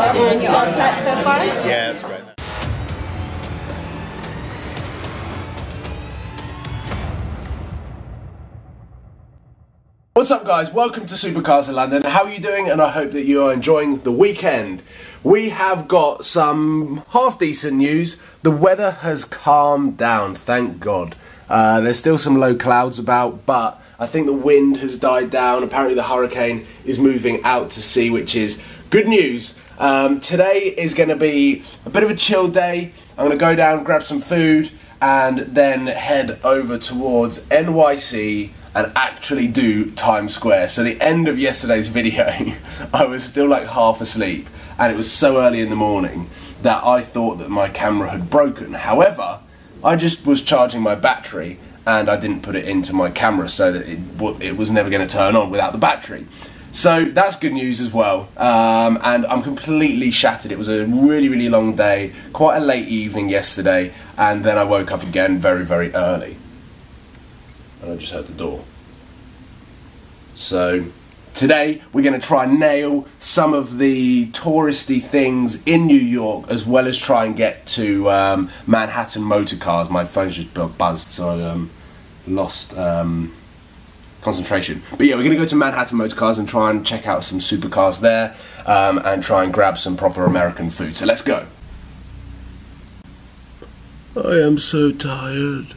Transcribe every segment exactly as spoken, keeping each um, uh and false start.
And you're all set so far? Yeah, that's great. What's up guys, welcome to Supercars of London. How are you doing? And I hope that you are enjoying the weekend. We have got some half decent news. The weather has calmed down, thank God. Uh, there's still some low clouds about, but I think the wind has died down. Apparently the hurricane is moving out to sea, which is good news. Um, today is going to be a bit of a chill day. I'm going to go down, grab some food, and then head over towards N Y C and actually do Times Square. So the end of yesterday's video, I was still like half asleep, and it was so early in the morning that I thought that my camera had broken. However, I just was charging my battery and I didn't put it into my camera, so that it, it was never going to turn on without the battery. So that's good news as well, um, and I'm completely shattered. It was a really, really long day, quite a late evening yesterday, and then I woke up again very, very early. And I just heard the door. So today we're going to try and nail some of the touristy things in New York, as well as try and get to um, Manhattan Motorcars. My phone's just buzzed, so I um, lost um, concentration. But yeah, we're going to go to Manhattan Motorcars and try and check out some supercars there, um, and try and grab some proper American food. So let's go. I am so tired.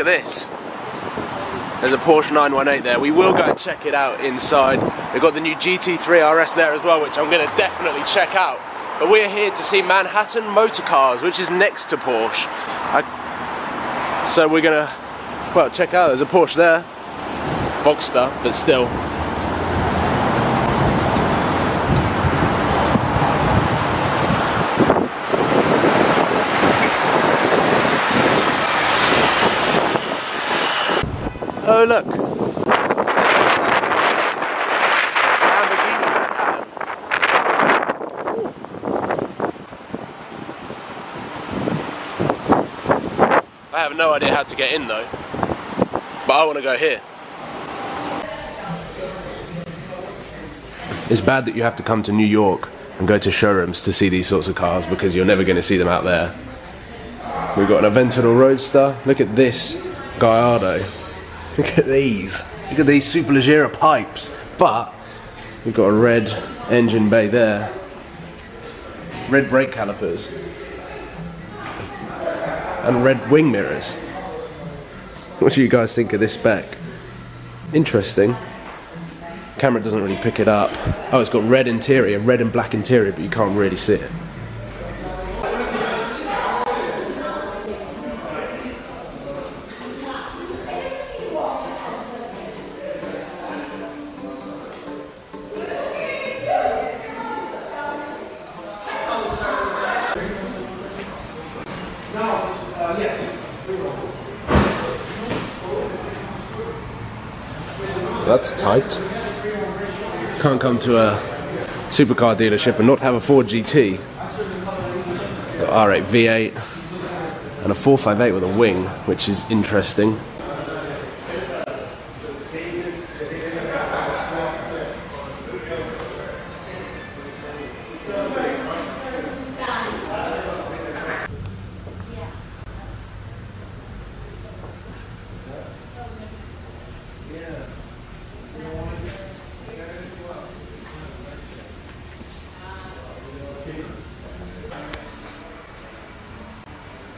This. There's a Porsche nine one eight there. We will go and check it out inside. We've got the new G T three R S there as well, which I'm going to definitely check out. But we're here to see Manhattan Motorcars, which is next to Porsche. I... So we're going to, well, check out. There's a Porsche there. Boxed up, but still. Oh look, I have no idea how to get in though, but I want to go here. It's bad that you have to come to New York and go to showrooms to see these sorts of cars, because you're never going to see them out there. We've got an Aventador Roadster. Look at this Gallardo. Look at these. Look at these superleggera pipes. But we've got a red engine bay there. Red brake calipers. And red wing mirrors. What do you guys think of this spec? Interesting. Camera doesn't really pick it up. Oh, it's got red interior, red and black interior, but you can't really see it. That's tight. Can't come to a supercar dealership and not have a Ford G T. Got R eight V eight and a four five eight with a wing, which is interesting.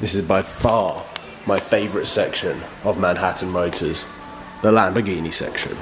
This is by far my favourite section of Manhattan Motors, the Lamborghini section.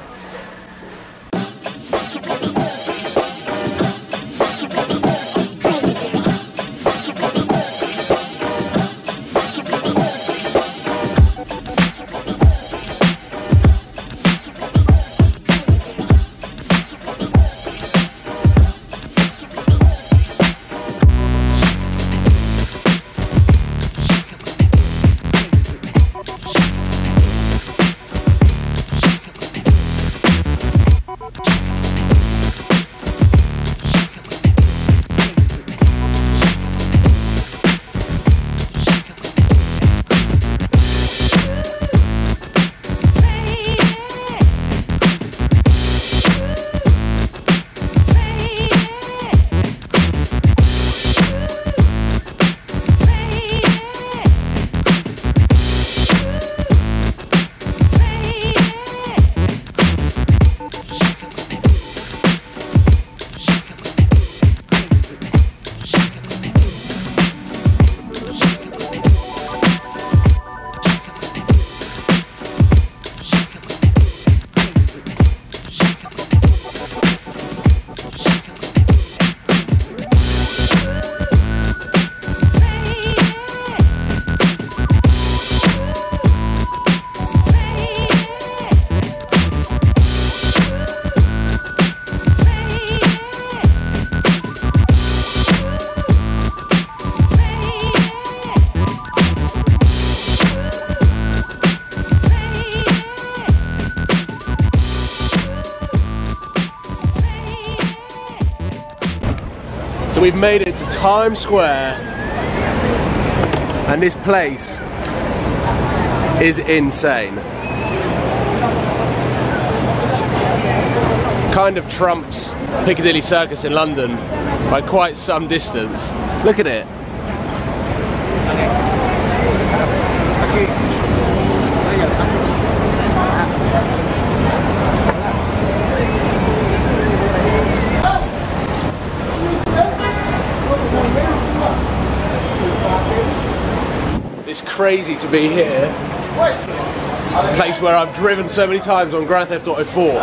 So we've made it to Times Square, and this place is insane. Kind of trumps Piccadilly Circus in London by quite some distance. Look at it. It's crazy to be here, a place where I've driven so many times on Grand Theft Auto four,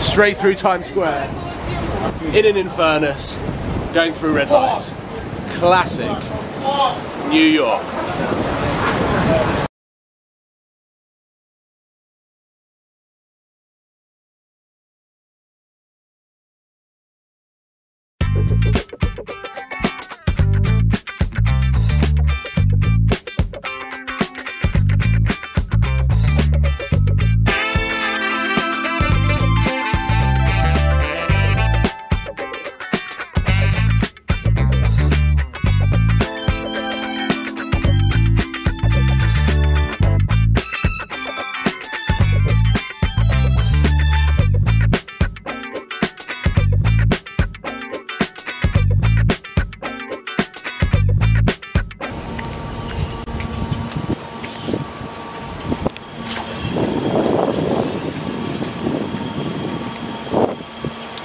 straight through Times Square, in an Infernus, going through red lights. Classic New York.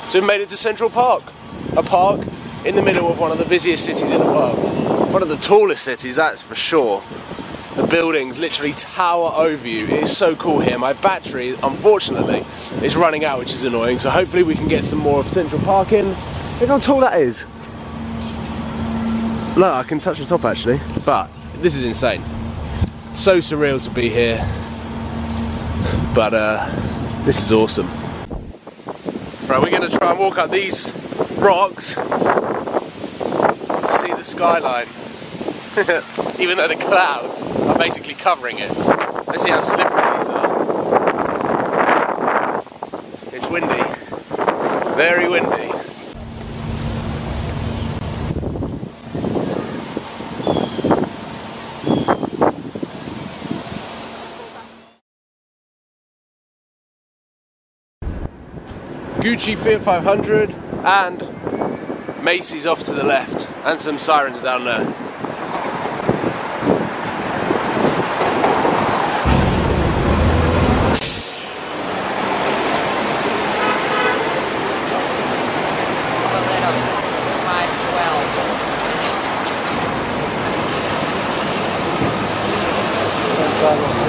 So we made it to Central Park, a park in the middle of one of the busiest cities in the world. One of the tallest cities, that's for sure. The buildings literally tower over you. It is so cool here. My battery, unfortunately, is running out, which is annoying, so hopefully we can get some more of Central Park in. Look how tall that is. Look, I can touch the top actually, but this is insane. So surreal to be here, but uh, this is awesome. Right, we're going to try and walk up these rocks to see the skyline, even though the clouds are basically covering it. Let's see how slippery these are. It's windy, very windy. Gucci Fiat five hundred and Macy's off to the left, and some sirens down there. Carlos.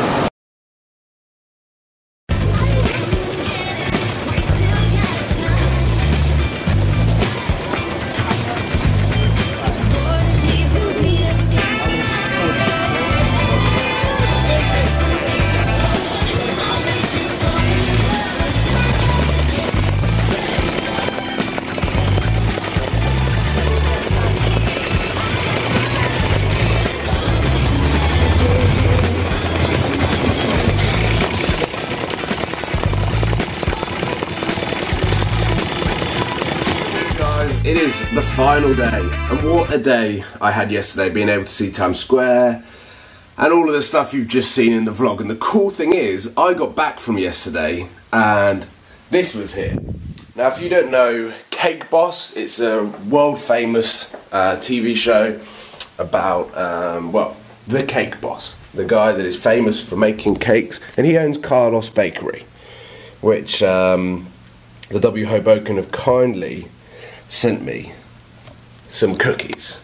It is the final day, and what a day I had yesterday, being able to see Times Square and all of the stuff you've just seen in the vlog. And the cool thing is, I got back from yesterday and this was here. Now if you don't know Cake Boss, it's a world famous uh, T V show about, um, well, the Cake Boss, the guy that is famous for making cakes, and he owns Carlos Bakery, which um, the W Hoboken have kindly sent me some cookies.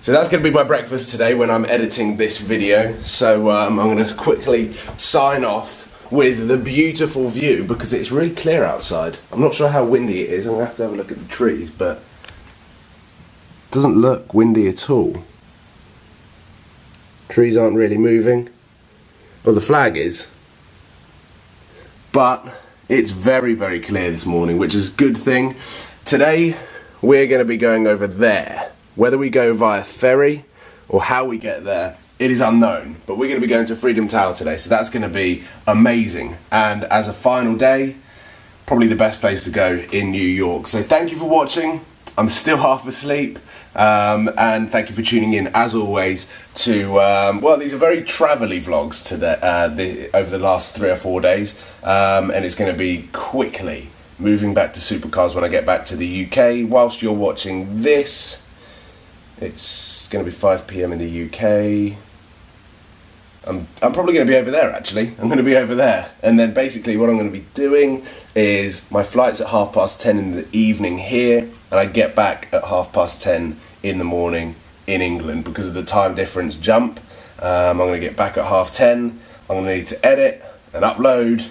So that's going to be my breakfast today when I'm editing this video. So um, I'm going to quickly sign off with the beautiful view, because it's really clear outside. I'm not sure how windy it is. I'm going to have to have a look at the trees, but it doesn't look windy at all. Trees aren't really moving. Well, the flag is. But it's very, very clear this morning, which is a good thing. Today we're going to be going over there. Whether we go via ferry or how we get there, it is unknown, but we're going to be going to Freedom Tower today, so that's going to be amazing. And as a final day, probably the best place to go in New York. So thank you for watching. I'm still half asleep, um, and thank you for tuning in as always to, um, well, these are very travel-y vlogs today, uh, the, over the last three or four days, um, and it's going to be quickly moving back to supercars when I get back to the U K. Whilst you're watching this, it's going to be five p m in the U K. I'm, I'm probably going to be over there, actually. I'm going to be over there. And then basically what I'm going to be doing is my flight's at half past ten in the evening here, and I get back at half past ten in the morning in England because of the time difference jump. Um, I'm going to get back at half ten. I'm going to need to edit and upload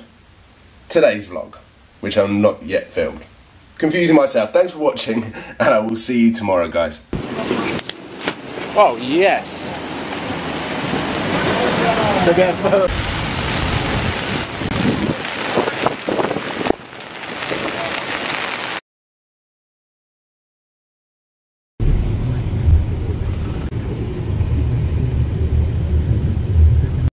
today's vlog, which I'm not yet filmed. Confusing myself. Thanks for watching, and I will see you tomorrow, guys. Oh, yes. So